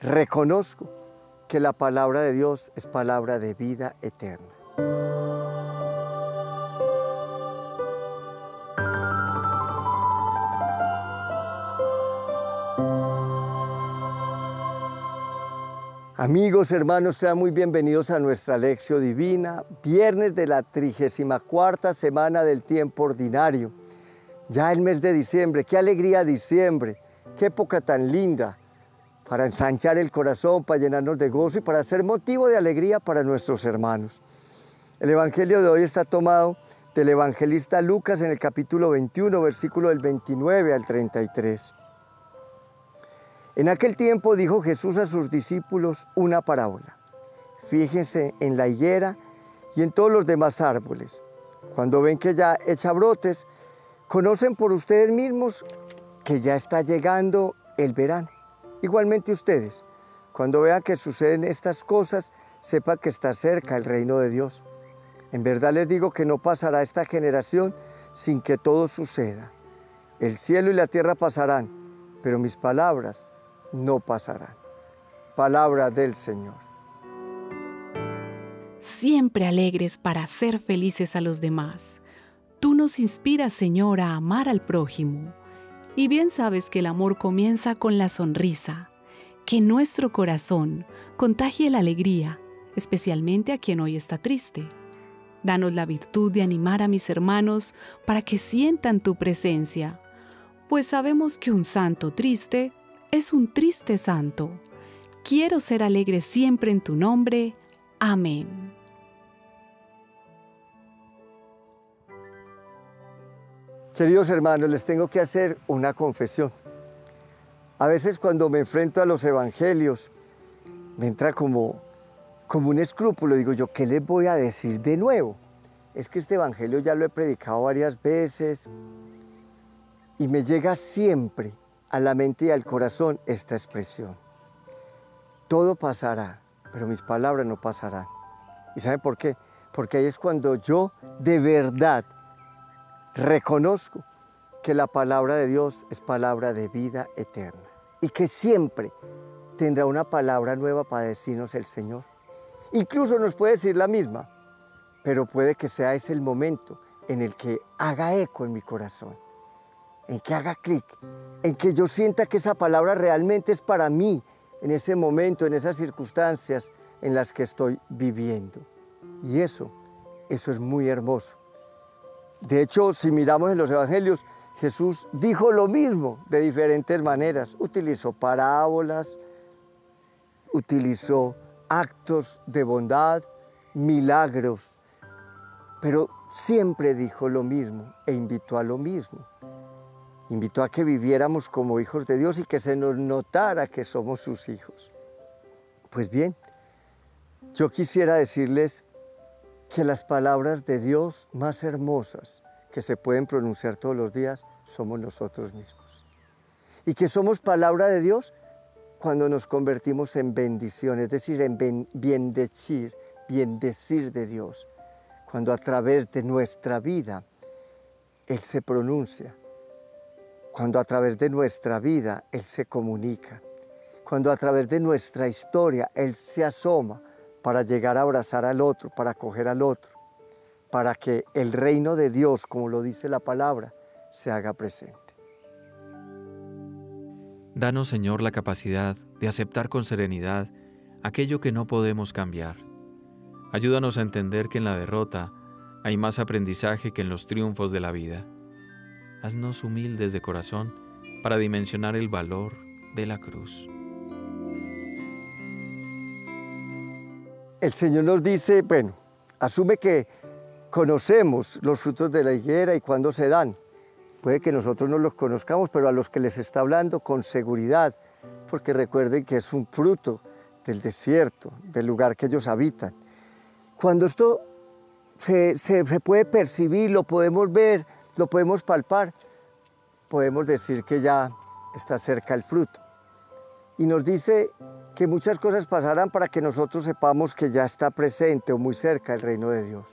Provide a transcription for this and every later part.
Reconozco que la palabra de Dios es palabra de vida eterna. Amigos, hermanos, sean muy bienvenidos a nuestra Lectio Divina, viernes de la 34ª semana del tiempo ordinario. Ya el mes de diciembre, qué alegría diciembre, qué época tan linda para ensanchar el corazón, para llenarnos de gozo y para ser motivo de alegría para nuestros hermanos. El Evangelio de hoy está tomado del evangelista Lucas en el capítulo 21, versículo del 29 al 33. En aquel tiempo dijo Jesús a sus discípulos una parábola. Fíjense en la higuera y en todos los demás árboles. Cuando ven que ya echa brotes, conocen por ustedes mismos que ya está llegando el verano. Igualmente ustedes, cuando vean que suceden estas cosas, sepan que está cerca el reino de Dios. En verdad les digo que no pasará esta generación sin que todo suceda. El cielo y la tierra pasarán, pero mis palabras no pasarán. Palabra del Señor. Siempre alegres para hacer felices a los demás. Tú nos inspiras, Señor, a amar al prójimo. Y bien sabes que el amor comienza con la sonrisa. Que nuestro corazón contagie la alegría, especialmente a quien hoy está triste. Danos la virtud de animar a mis hermanos para que sientan tu presencia. Pues sabemos que un santo triste es un triste santo. Quiero ser alegre siempre en tu nombre. Amén. Queridos hermanos, les tengo que hacer una confesión. A veces cuando me enfrento a los evangelios, me entra como un escrúpulo. Digo yo, ¿qué les voy a decir de nuevo? Es que este evangelio ya lo he predicado varias veces y me llega siempre a la mente y al corazón esta expresión. Todo pasará, pero mis palabras no pasarán. ¿Y saben por qué? Porque ahí es cuando yo de verdad reconozco que la palabra de Dios es palabra de vida eterna y que siempre tendrá una palabra nueva para decirnos el Señor. Incluso nos puede decir la misma, pero puede que sea ese el momento en el que haga eco en mi corazón, en que haga clic, en que yo sienta que esa palabra realmente es para mí en ese momento, en esas circunstancias en las que estoy viviendo. Y eso es muy hermoso. De hecho, si miramos en los evangelios, Jesús dijo lo mismo de diferentes maneras. Utilizó parábolas, utilizó actos de bondad, milagros, pero siempre dijo lo mismo e invitó a lo mismo. Invitó a que viviéramos como hijos de Dios y que se nos notara que somos sus hijos. Pues bien, yo quisiera decirles que las palabras de Dios más hermosas que se pueden pronunciar todos los días somos nosotros mismos. Y que somos palabra de Dios cuando nos convertimos en bendición, es decir, en bien decir de Dios. Cuando a través de nuestra vida Él se pronuncia. Cuando a través de nuestra vida Él se comunica, cuando a través de nuestra historia Él se asoma para llegar a abrazar al otro, para acoger al otro, para que el reino de Dios, como lo dice la palabra, se haga presente. Danos, Señor, la capacidad de aceptar con serenidad aquello que no podemos cambiar. Ayúdanos a entender que en la derrota hay más aprendizaje que en los triunfos de la vida. Haznos humildes de corazón para dimensionar el valor de la cruz. El Señor nos dice, bueno, asume que conocemos los frutos de la higuera y cuándo se dan. Puede que nosotros no los conozcamos, pero a los que les está hablando con seguridad, porque recuerden que es un fruto del desierto, del lugar que ellos habitan. Cuando esto se puede percibir, lo podemos ver, lo podemos palpar, podemos decir que ya está cerca el fruto. Y nos dice que muchas cosas pasarán para que nosotros sepamos que ya está presente o muy cerca el reino de Dios.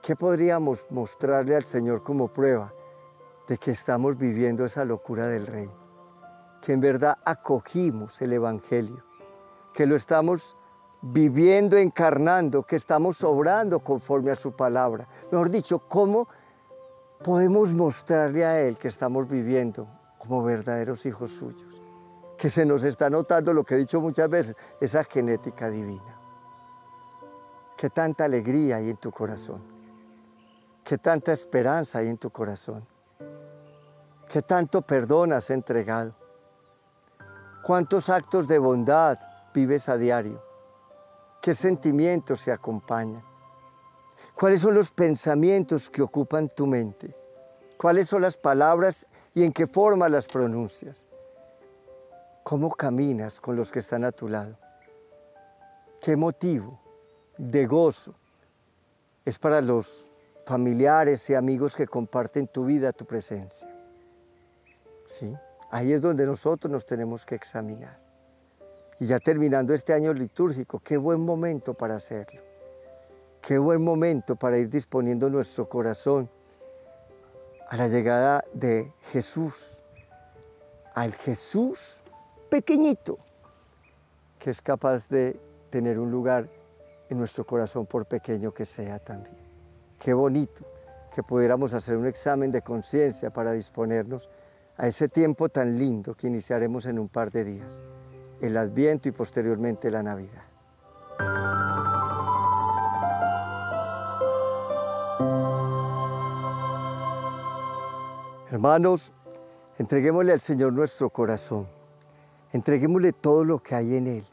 ¿Qué podríamos mostrarle al Señor como prueba de que estamos viviendo esa locura del reino? que en verdad acogimos el Evangelio, que lo estamos viviendo, encarnando, que estamos obrando conforme a su palabra. Mejor dicho, ¿cómo podemos mostrarle a Él que estamos viviendo como verdaderos hijos suyos? Que se nos está notando, lo que he dicho muchas veces, esa genética divina. Que tanta alegría hay en tu corazón, que tanta esperanza hay en tu corazón, que tanto perdón has entregado, cuántos actos de bondad vives a diario, qué sentimientos se acompañan, cuáles son los pensamientos que ocupan tu mente, cuáles son las palabras y en qué forma las pronuncias, cómo caminas con los que están a tu lado, qué motivo de gozo es para los familiares y amigos que comparten tu vida, tu presencia. ¿Sí? Ahí es donde nosotros nos tenemos que examinar. Y ya terminando este año litúrgico, qué buen momento para hacerlo. Qué buen momento para ir disponiendo nuestro corazón a la llegada de Jesús, al Jesús pequeñito, que es capaz de tener un lugar en nuestro corazón, por pequeño que sea también. Qué bonito que pudiéramos hacer un examen de conciencia para disponernos a ese tiempo tan lindo que iniciaremos en un par de días, el Adviento y posteriormente la Navidad. Hermanos, entreguémosle al Señor nuestro corazón, entreguémosle todo lo que hay en Él,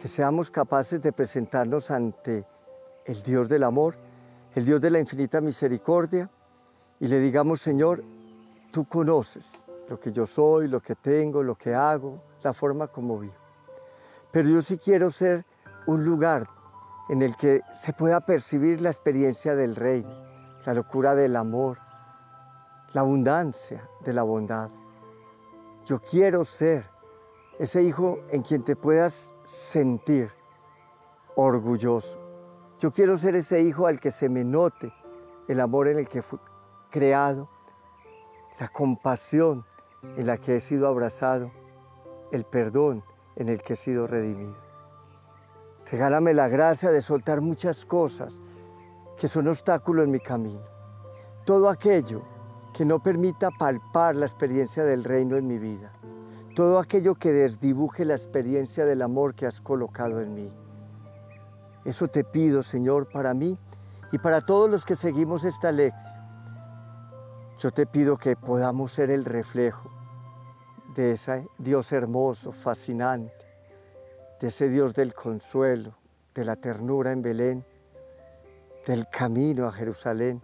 que seamos capaces de presentarnos ante el Dios del amor, el Dios de la infinita misericordia, y le digamos: Señor, tú conoces lo que yo soy, lo que tengo, lo que hago, la forma como vivo. Pero yo sí quiero ser un lugar en el que se pueda percibir la experiencia del reino, la locura del amor, la abundancia de la bondad. Yo quiero ser ese hijo en quien te puedas sentir orgulloso. Yo quiero ser ese hijo al que se me note el amor en el que fui creado, la compasión en la que he sido abrazado, el perdón en el que he sido redimido. Regálame la gracia de soltar muchas cosas que son obstáculos en mi camino. Todo aquello que no permita palpar la experiencia del reino en mi vida. Todo aquello que desdibuje la experiencia del amor que has colocado en mí. Eso te pido, Señor, para mí y para todos los que seguimos esta lección. Yo te pido que podamos ser el reflejo de ese Dios hermoso, fascinante, de ese Dios del consuelo, de la ternura en Belén, del camino a Jerusalén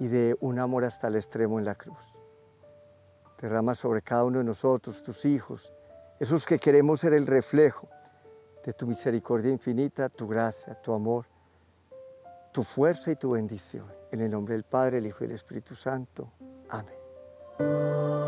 y de un amor hasta el extremo en la cruz. Derrama sobre cada uno de nosotros, tus hijos, esos que queremos ser el reflejo de tu misericordia infinita, tu gracia, tu amor, tu fuerza y tu bendición. En el nombre del Padre, el Hijo y el Espíritu Santo. Amén.